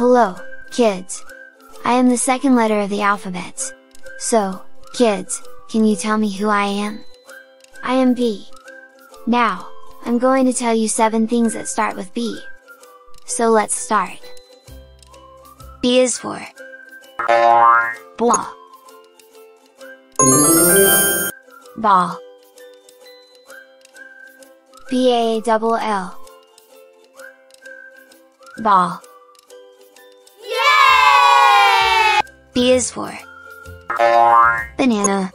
Hello, kids! I am the second letter of the alphabet. So, kids, can you tell me who I am? I am B. Now, I'm going to tell you 7 things that start with B. So let's start. B is for ball. Ball. B-A-L-L. Ball. Yay! B is for banana.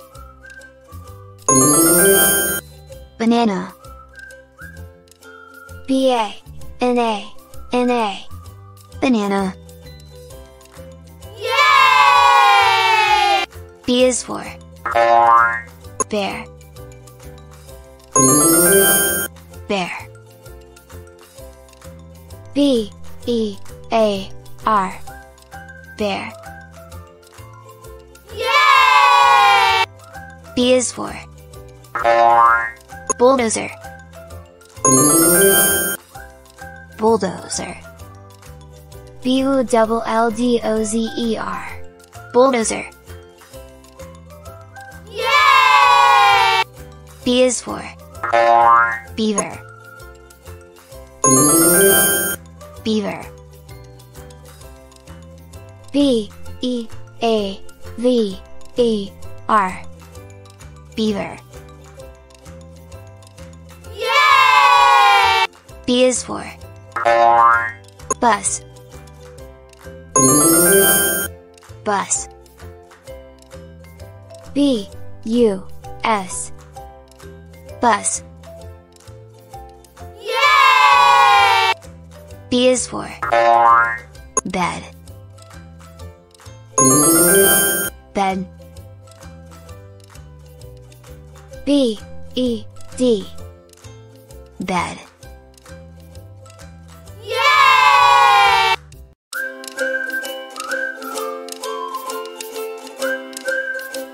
Banana. B-A-N-A-N-A. Banana. Yay! B is for bear. Bear. B-E-A-R. Bear. Yay! B is for bulldozer. Bulldozer. B-U-L-L-D-O-Z-E-R. Bulldozer. Yay! B is for beaver. Beaver. B-E-A-V-E-R. Beaver. Yay! B is for bus. Bus. B-U-S. Bus. Yay! B is for bed. Bed. B-E-D. Bed.